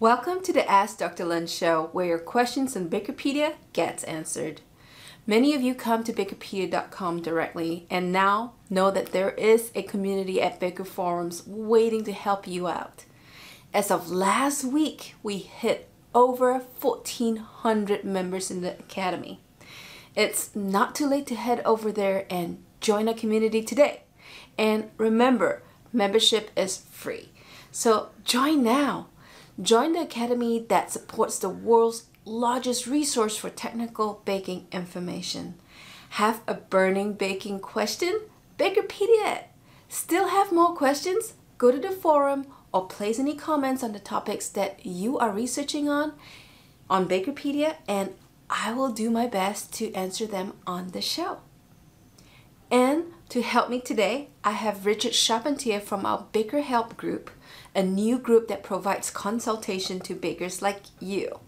Welcome to the Ask Dr. Lin Show, where your questions on Bakerpedia gets answered. Many of you come to Bakerpedia.com directly and now know that there is a community at Baker Forums waiting to help you out. As of last week, we hit over 1,400 members in the Academy. It's not too late to head over there and join our community today. And remember, membership is free. So join now. Join the Academy that supports the world's largest resource for technical baking information. Have a burning baking question? Bakerpedia! Still have more questions? Go to the forum or place any comments on the topics that you are researching on Bakerpedia, and I will do my best to answer them on the show. And to help me today, I have Richard Charpentier from our Baker Help Group, a new group that provides consultation to bakers like you.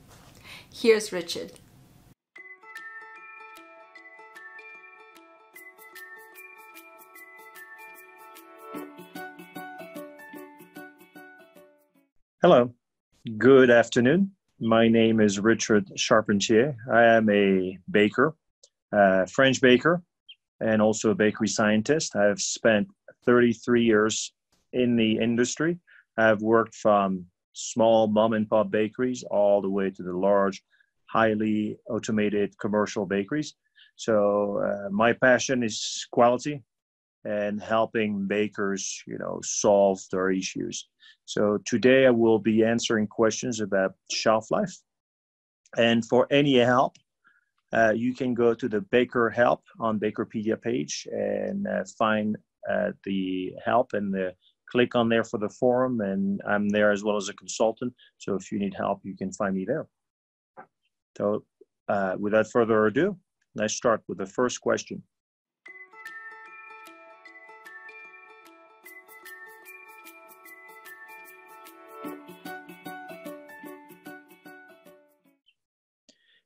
Here's Richard. Hello, good afternoon. My name is Richard Charpentier. I am a baker, a French baker, and also a bakery scientist. I've spent 33 years in the industry. I've worked from small mom and pop bakeries all the way to the large, highly automated commercial bakeries. So my passion is quality and helping bakers, solve their issues. So today I will be answering questions about shelf life. And for any help, you can go to the Baker Help on Bakerpedia page and find the help and click on there for the forum, and I'm there as well as a consultant. So if you need help, you can find me there. So without further ado, let's start with the first question.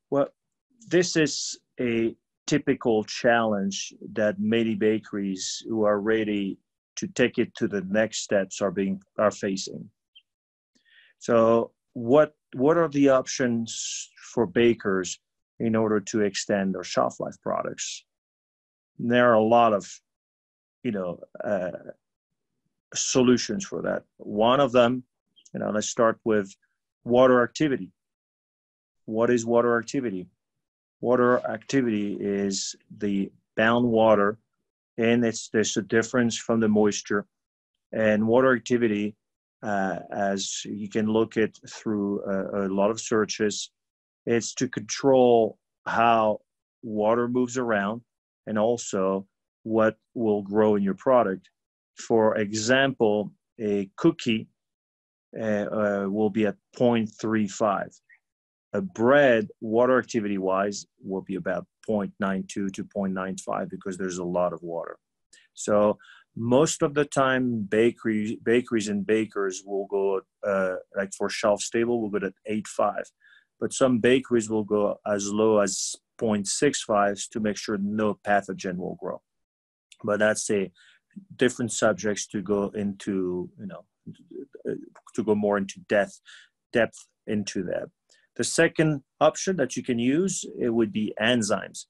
Well, this is a typical challenge that many bakeries who are ready to take it to the next steps are facing. So what are the options for bakers in order to extend their shelf life products? And there are a lot of solutions for that. One of them, let's start with water activity. What is water activity? Water activity is the bound water, and there's a difference from the moisture. And water activity, as you can look at through a lot of searches, it's to control how water moves around and also what will grow in your product. For example, a cookie will be at 0.35. A bread, water activity-wise, will be about 0.92 to 0.95 because there's a lot of water. So most of the time, bakeries and bakers will go, like for shelf stable, we'll go at 8.5. But some bakeries will go as low as 0.65 to make sure no pathogen will grow. But that's a different subjects to go into, to go more into depth into that. The second option that you can use, it would be enzymes.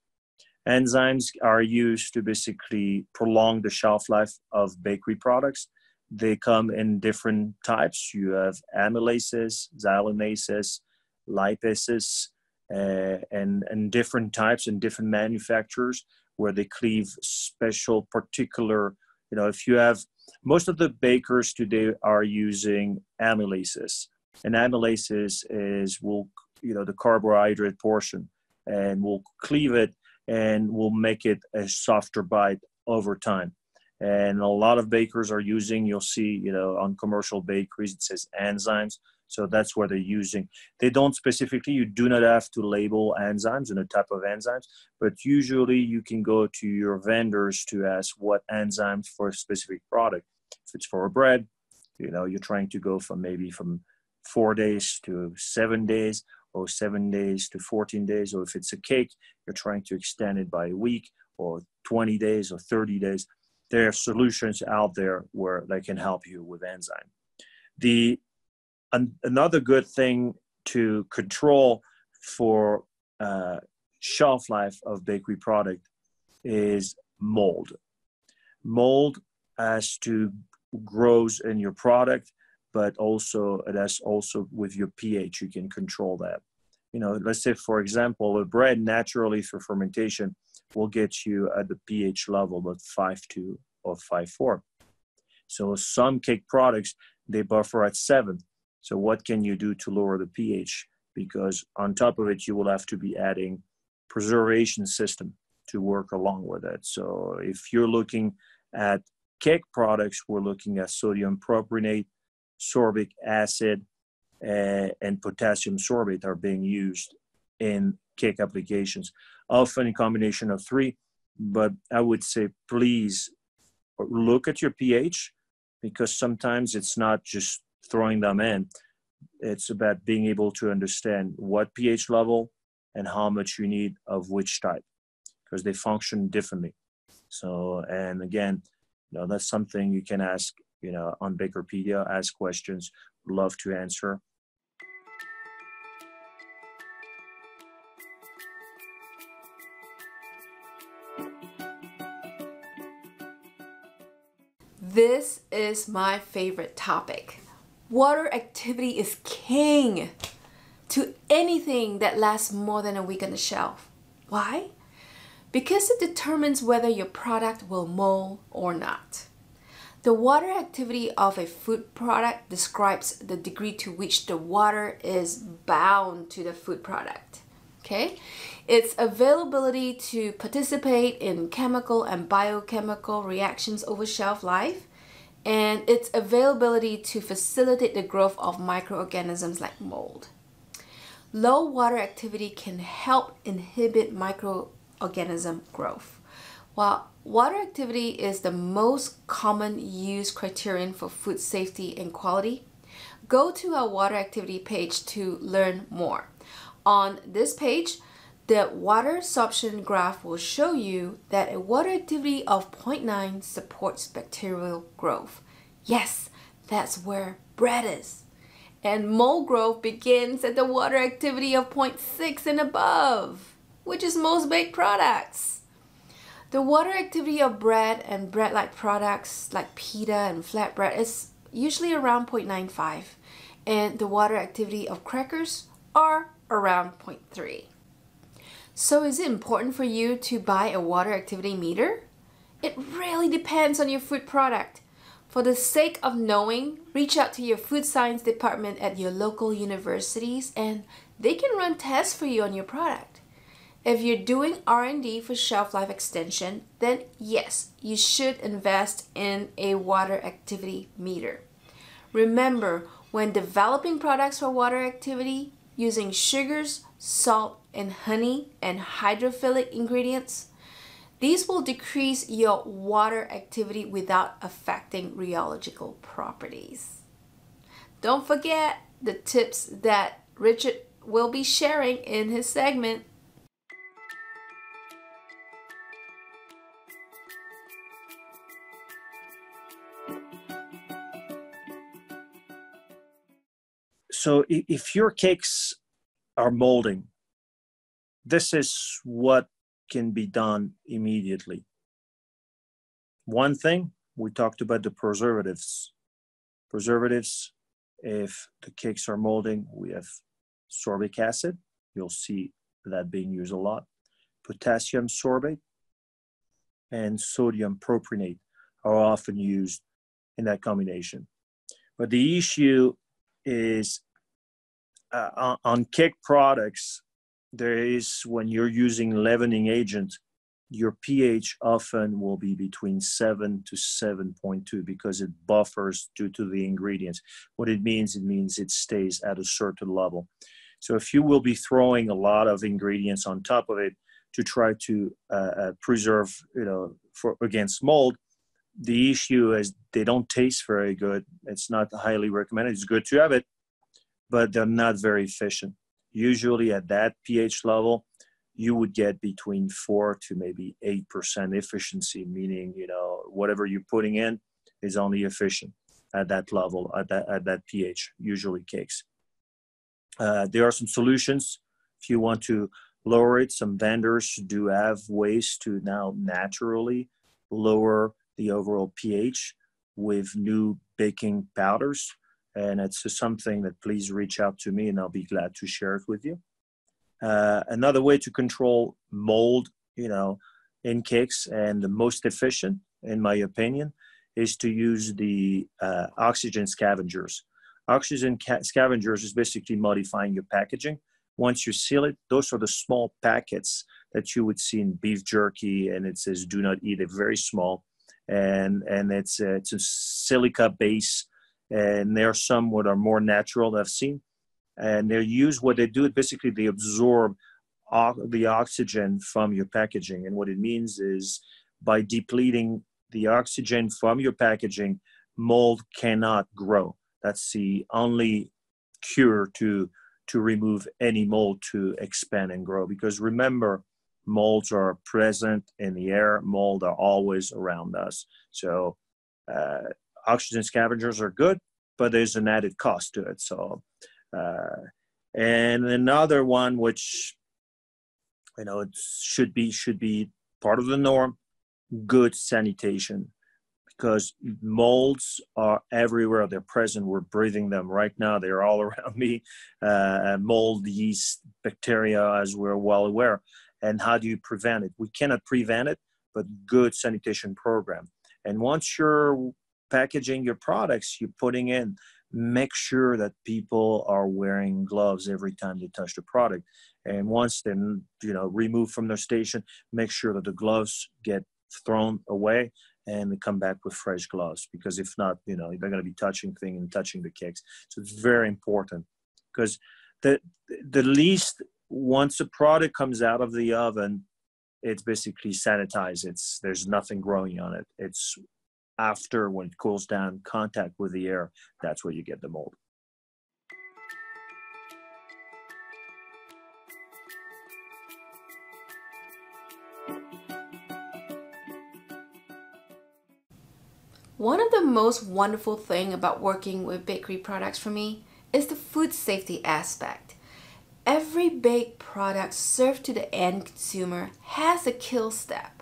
Enzymes are used to basically prolong the shelf life of bakery products. They come in different types. You have amylases, xylenases, lipases, and different types and different manufacturers where they cleave special particular, if you have, most of the bakers today are using amylases. And amylases is the carbohydrate portion, and we'll cleave it and we'll make it a softer bite over time. And a lot of bakers are using, you'll see, on commercial bakeries, it says enzymes. So that's what they're using. They don't specifically, you do not have to label enzymes and the type of enzymes, but usually you can go to your vendors to ask what enzymes for a specific product. If it's for a bread, you're trying to go from maybe from 4 days to 7 days, or 7 days to 14 days, or if it's a cake, you're trying to extend it by a week, or 20 days, or 30 days. There are solutions out there where they can help you with enzyme. The Another good thing to control for shelf life of bakery product is mold. Mold has to grows in your product, but also that's also with your pH, you can control that. You know, let's say for example, a bread naturally through fermentation will get you at the pH level of 5.2 or 5.4. So some cake products, they buffer at 7. So what can you do to lower the pH? Because on top of it, you will have to be adding preservation system to work along with it. So if you're looking at cake products, we're looking at sodium propionate, sorbic acid, and potassium sorbate are being used in cake applications, often in combination of 3. But I would say, please look at your pH, because sometimes it's not just throwing them in. It's about being able to understand what pH level and how much you need of which type, because they function differently. So, and again, you know, that's something you can ask, you know, on Bakerpedia, ask questions, love to answer. This is my favorite topic. Water activity is king to anything that lasts more than a week on the shelf. Why? Because it determines whether your product will mold or not. The water activity of a food product describes the degree to which the water is bound to the food product. Okay? Its availability to participate in chemical and biochemical reactions over shelf life, and its availability to facilitate the growth of microorganisms like mold. Low water activity can help inhibit microorganism growth. While water activity is the most common used criterion for food safety and quality, go to our water activity page to learn more. On this page, the water absorption graph will show you that a water activity of 0.9 supports bacterial growth. Yes, that's where bread is. And mold growth begins at the water activity of 0.6 and above, which is most baked products. The water activity of bread and bread-like products like pita and flatbread is usually around 0.95, and the water activity of crackers are around 0.3. So is it important for you to buy a water activity meter? It really depends on your food product. For the sake of knowing, reach out to your food science department at your local universities and they can run tests for you on your product. If you're doing R&D for shelf life extension, then yes, you should invest in a water activity meter. Remember, when developing products for water activity, using sugars, salt, and honey and hydrophilic ingredients. These will decrease your water activity without affecting rheological properties. Don't forget the tips that Richard will be sharing in his segment. So if your cakes are molding, this is what can be done immediately. One thing, we talked about the preservatives. Preservatives, if the cakes are molding, we have sorbic acid. You'll see that being used a lot. Potassium sorbate and sodium propionate are often used in that combination. But the issue is on cake products, there is, when you're using leavening agent, your pH often will be between 7 to 7.2 because it buffers due to the ingredients. What it means it stays at a certain level. So if you will be throwing a lot of ingredients on top of it to try to preserve, you know, for against mold, the issue is they don't taste very good. It's not highly recommended. It's good to have it, but they're not very efficient. Usually at that pH level, you would get between 4 to maybe 8% efficiency, meaning, you know, whatever you're putting in is only efficient. at that level, at that pH, usually cakes. There are some solutions if you want to lower it. Some vendors do have ways to now naturally lower the overall pH with new baking powders. And it's something that please reach out to me and I'll be glad to share it with you. Another way to control mold, you know, in cakes, and the most efficient, in my opinion, is to use the oxygen scavengers. Oxygen scavengers is basically modifying your packaging. Once you seal it, those are the small packets that you would see in beef jerky, and it says do not eat. They're very small, and it's a silica base, and there are some that are more natural that I've seen. And they're used, what they do, basically they absorb the oxygen from your packaging. And what it means is by depleting the oxygen from your packaging, mold cannot grow. That's the only cure to remove any mold to expand and grow. Because remember, molds are present in the air. Mold are always around us. So oxygen scavengers are good, but there's an added cost to it. So, and another one, which, you know, it should be part of the norm, good sanitation, because molds are everywhere. They're present. We're breathing them right now. They're all around me. Mold, yeast, bacteria, as we're well aware. And how do you prevent it? We cannot prevent it, but good sanitation program. And once you're packaging your products, you're putting in, make sure that people are wearing gloves every time they touch the product. And once they're, you know, removed from their station, make sure that the gloves get thrown away and they come back with fresh gloves, because if not, you know, they're going to be touching things and touching the cakes. So it's very important, because the least, once a product comes out of the oven, it's basically sanitized. There's nothing growing on it. It's after, when it cools down, contact with the air, that's where you get the mold. One of the most wonderful things about working with bakery products for me is the food safety aspect. Every baked product served to the end consumer has a kill step.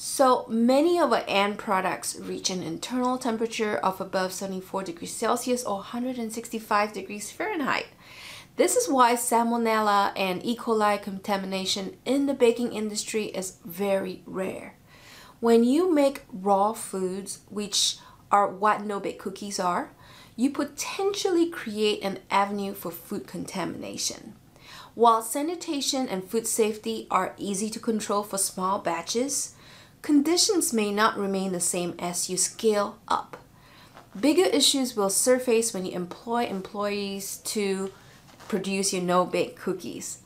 So many of our end products reach an internal temperature of above 74 degrees Celsius or 165 degrees Fahrenheit. This is why salmonella and E. coli contamination in the baking industry is very rare. When you make raw foods, which are what no-bake cookies are, you potentially create an avenue for food contamination. While sanitation and food safety are easy to control for small batches, conditions may not remain the same as you scale up. Bigger issues will surface when you employ employees to produce your no-bake cookies.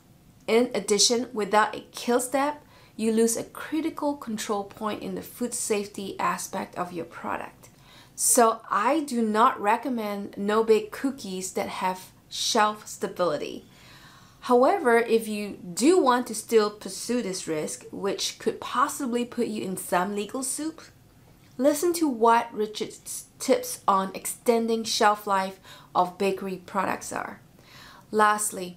In addition, without a kill step, you lose a critical control point in the food safety aspect of your product. So I do not recommend no-bake cookies that have shelf stability. However, if you do want to still pursue this risk, which could possibly put you in some legal soup, listen to what Richard's tips on extending shelf life of bakery products are. Lastly,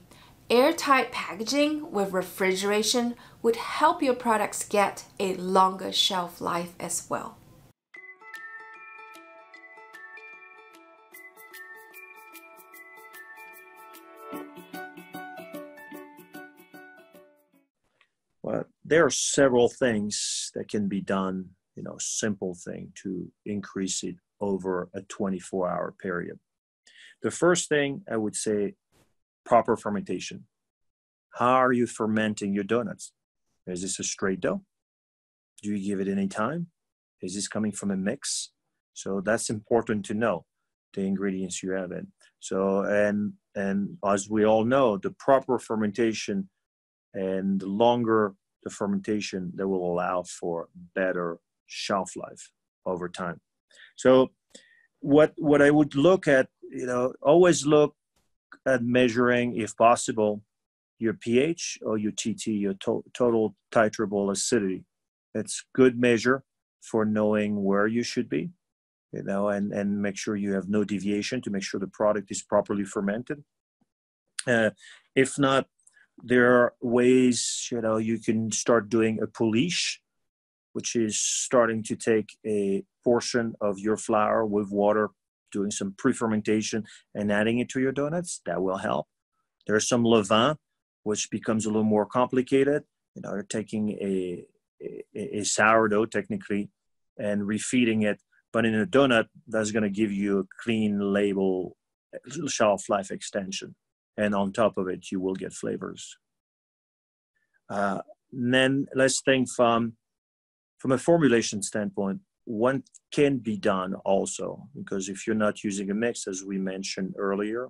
airtight packaging with refrigeration would help your products get a longer shelf life as well. Well, there are several things that can be done, you know, simple thing to increase it over a 24-hour period. The first thing I would say, proper fermentation. How are you fermenting your donuts? Is this a straight dough? Do you give it any time? Is this coming from a mix? So that's important to know, the ingredients you have in. So, and as we all know, the proper fermentation and the longer the fermentation, that will allow for better shelf life over time. So what I would look at, you know, always look at measuring, if possible, your pH or your TT, your total titrable acidity. It's good measure for knowing where you should be. you know, and make sure you have no deviation to make sure the product is properly fermented. If not, there are ways, you know, you can start doing a pouliche, which is starting to take a portion of your flour with water, doing some pre-fermentation and adding it to your donuts. That will help. There's some levain, which becomes a little more complicated. You know, you're taking a sourdough technically and refeeding it, but in a donut, that's going to give you a clean label, shelf life extension. And on top of it, you will get flavors. Then let's think from a formulation standpoint, one can be done also, because if you're not using a mix, as we mentioned earlier,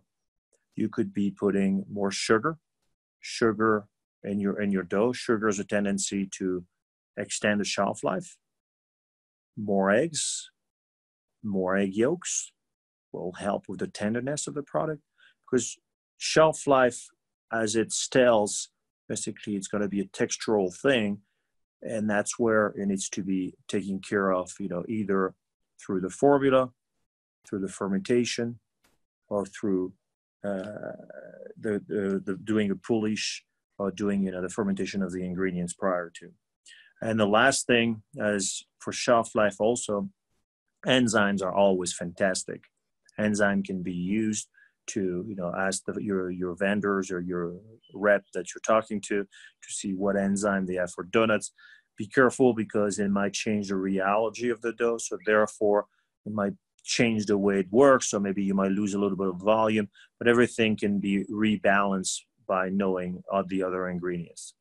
you could be putting more sugar in your dough. Sugar has a tendency to extend the shelf life. More eggs, more egg yolks will help with the tenderness of the product, because shelf life, as it stales, basically it's going to be a textural thing, and that's where it needs to be taken care of, you know, either through the formula, through the fermentation, or through doing a pouliche, or doing, you know, the fermentation of the ingredients prior to. And the last thing is, for shelf life also, enzymes are always fantastic. Enzyme can be used to, you know, ask your vendors or your rep that you're talking to see what enzyme they have for donuts. Be careful, because it might change the rheology of the dough. So therefore, it might change the way it works. So maybe you might lose a little bit of volume, but everything can be rebalanced by knowing the other ingredients.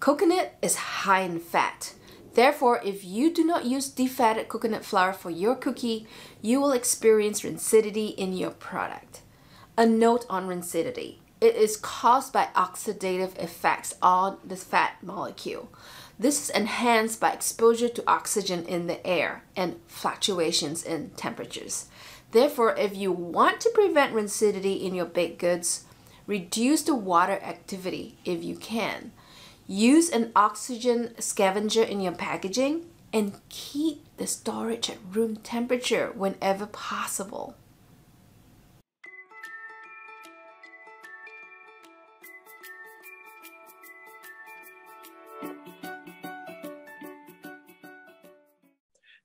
Coconut is high in fat. Therefore, if you do not use defatted coconut flour for your cookie, you will experience rancidity in your product. A note on rancidity. It is caused by oxidative effects on the fat molecule. This is enhanced by exposure to oxygen in the air and fluctuations in temperatures. Therefore, if you want to prevent rancidity in your baked goods, reduce the water activity if you can. Use an oxygen scavenger in your packaging and keep the storage at room temperature whenever possible.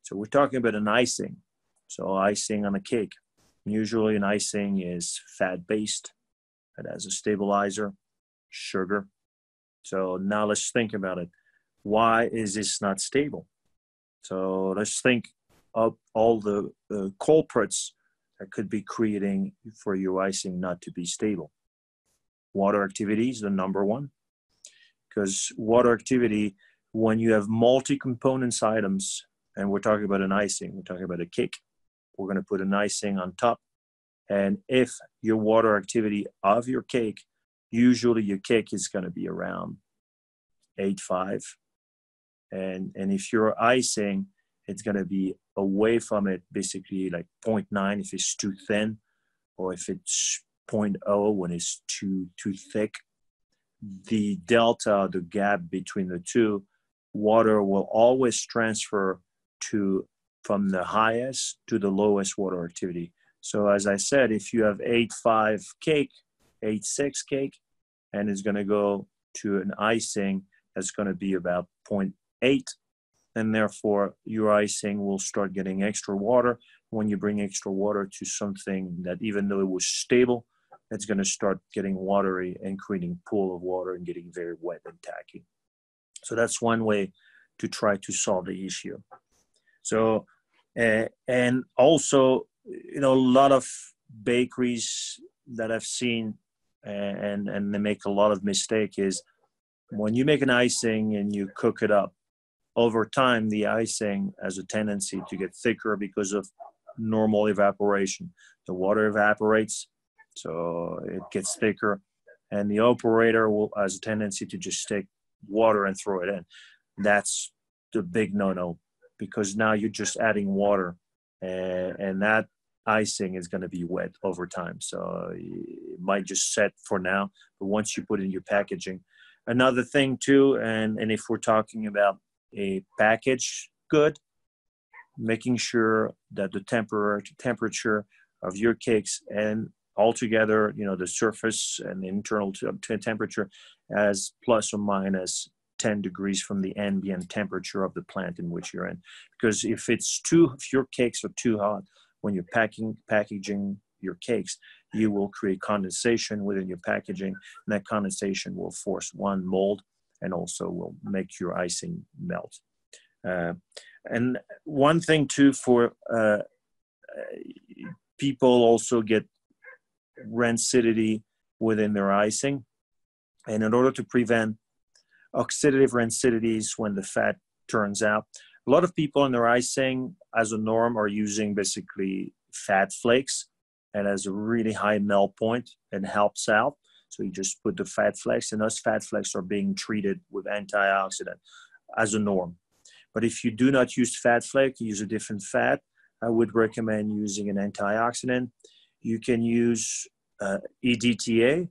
So we're talking about an icing. So icing on a cake. Usually an icing is fat-based. It has a stabilizer, sugar. So now let's think about it. Why is this not stable? So let's think of all the culprits that could be creating for your icing not to be stable. Water activity is the number one, because water activity, when you have multi-components items, and we're talking about an icing, we're talking about a cake, we're gonna put an icing on top. And if your water activity of your cake, usually your cake is going to be around 8.5. And if you're icing, it's going to be away from it, basically like 0.9 if it's too thin, or if it's 0.0 when it's too thick. The delta, the gap between the two, water will always transfer from the highest to the lowest water activity. So as I said, if you have 8.5 cake, 8.6 cake, and it's going to go to an icing that's going to be about 0.8, and therefore your icing will start getting extra water. When you bring extra water to something that, even though it was stable, it's going to start getting watery and creating a pool of water and getting very wet and tacky. So that's one way to try to solve the issue. So, and also, you know, a lot of bakeries that I've seen, and they make a lot of mistake, is when you make an icing and you cook it up, over time the icing has a tendency to get thicker because of normal evaporation. The water evaporates, so it gets thicker, and the operator has a tendency to just take water and throw it in. That's the big no-no, because now you're just adding water, and that icing is going to be wet over time. So it might just set for now, but once you put in your packaging. Another thing too, and if we're talking about a packaged good, making sure that the temperature of your cakes and altogether, you know, the surface and internal temperature as plus or minus 10 degrees from the ambient temperature of the plant in which you're in. Because if it's if your cakes are too hot when you're packaging your cakes, you will create condensation within your packaging, and that condensation will force one mold and also will make your icing melt. And one thing too, for people also get rancidity within their icing. And in order to prevent oxidative rancidities when the fat turns out, a lot of people in their icing as a norm are using basically fat flakes, and has a really high melt point and helps out. So you just put the fat flakes, and those fat flakes are being treated with antioxidant as a norm. But if you do not use fat flake, use a different fat, I would recommend using an antioxidant. You can use EDTA.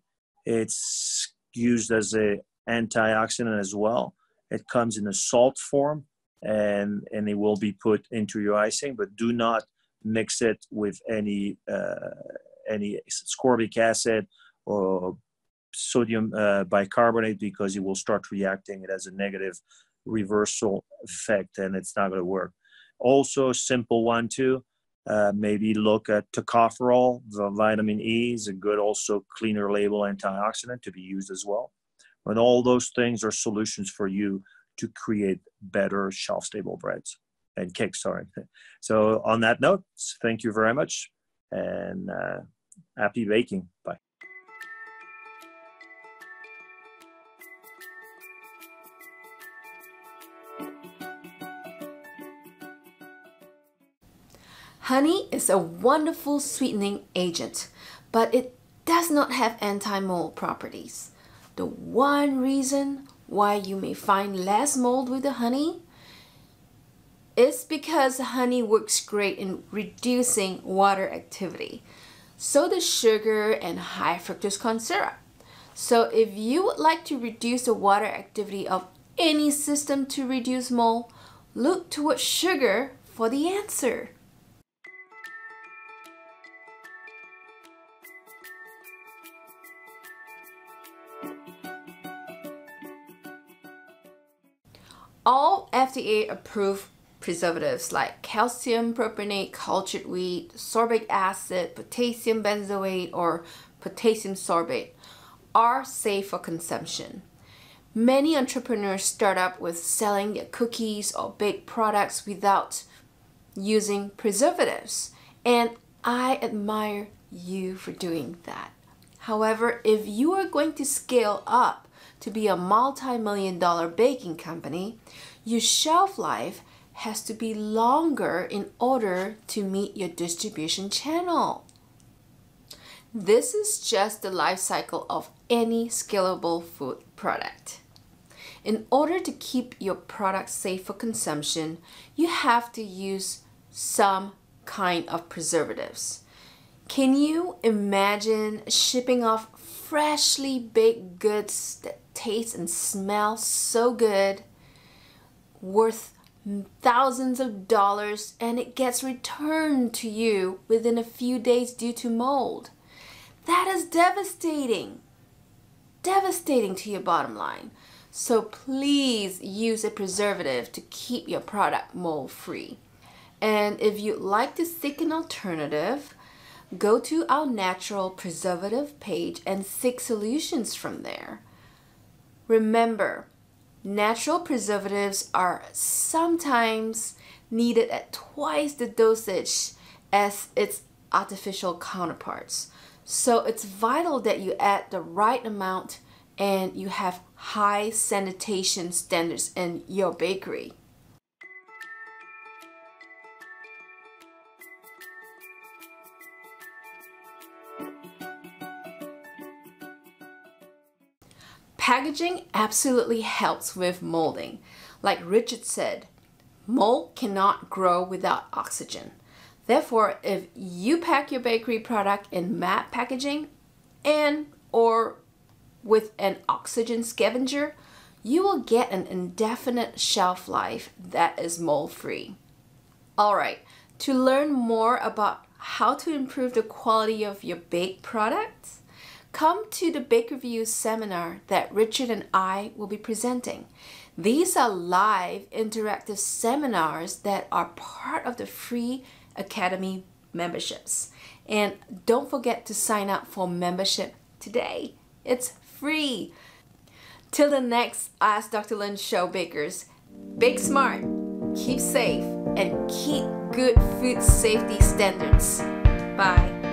It's used as an antioxidant as well. It comes in a salt form, and it will be put into your icing, but do not mix it with any ascorbic acid or sodium bicarbonate, because it will start reacting. It has a negative reversal effect, and it's not going to work. Also, a simple one too, maybe look at tocopherol. The vitamin E is a good, also cleaner label antioxidant to be used as well. But all those things are solutions for you to create better shelf-stable breads and cakes, sorry. So on that note, thank you very much, and happy baking. Bye. Honey is a wonderful sweetening agent, but it does not have anti-mold properties. The one reason why you may find less mold with the honey is because honey works great in reducing water activity. So does sugar and high fructose corn syrup. So if you would like to reduce the water activity of any system to reduce mold, look towards sugar for the answer. All FDA-approved preservatives like calcium propionate, cultured wheat, sorbic acid, potassium benzoate, or potassium sorbate are safe for consumption. Many entrepreneurs start up with selling their cookies or baked products without using preservatives, and I admire you for doing that. However, if you are going to scale up to be a multi-million-dollar baking company, your shelf life has to be longer in order to meet your distribution channel. This is just the life cycle of any scalable food product. In order to keep your product safe for consumption, you have to use some kind of preservatives. Can you imagine shipping off freshly baked goods that taste and smell so good, worth thousands of dollars, and it gets returned to you within a few days due to mold? That is devastating. Devastating to your bottom line. So please use a preservative to keep your product mold free. And if you'd like to seek an alternative, go to our natural preservative page and seek solutions from there. Remember, natural preservatives are sometimes needed at twice the dosage as its artificial counterparts. So it's vital that you add the right amount and you have high sanitation standards in your bakery. Packaging absolutely helps with molding. Like Richard said, mold cannot grow without oxygen. Therefore, if you pack your bakery product in matte packaging and or with an oxygen scavenger, you will get an indefinite shelf life that is mold-free. Alright, to learn more about how to improve the quality of your baked products, come to the BakerView seminar that Richard and I will be presenting. These are live interactive seminars that are part of the free Academy memberships. And don't forget to sign up for membership today. It's free. Till the next Ask Dr. Lin Show, bakers, bake smart, keep safe, and keep good food safety standards. Bye.